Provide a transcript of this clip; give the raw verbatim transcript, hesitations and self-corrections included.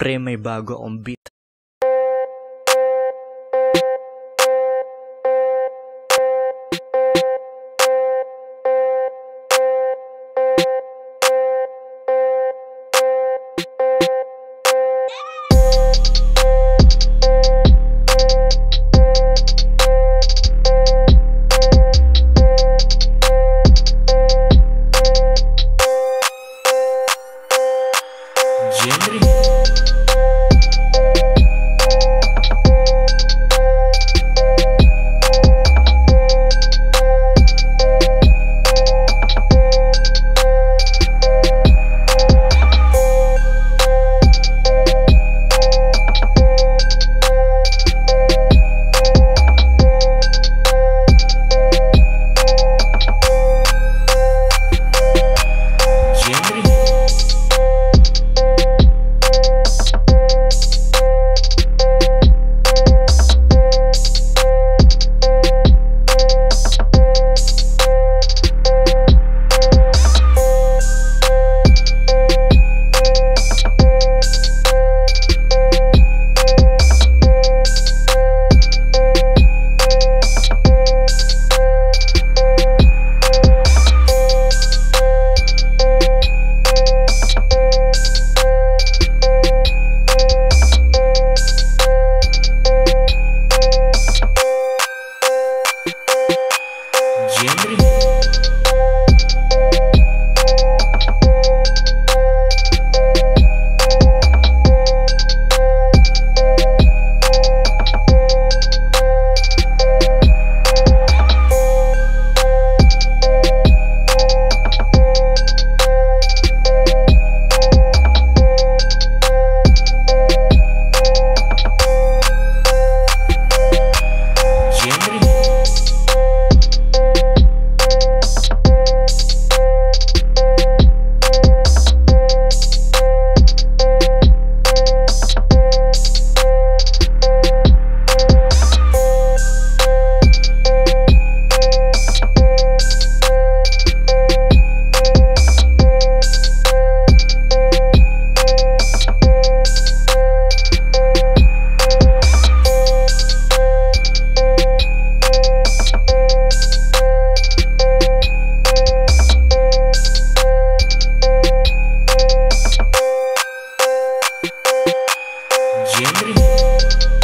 Pre, may bago akong beat. J H N R Y J H N R Y J H N R Y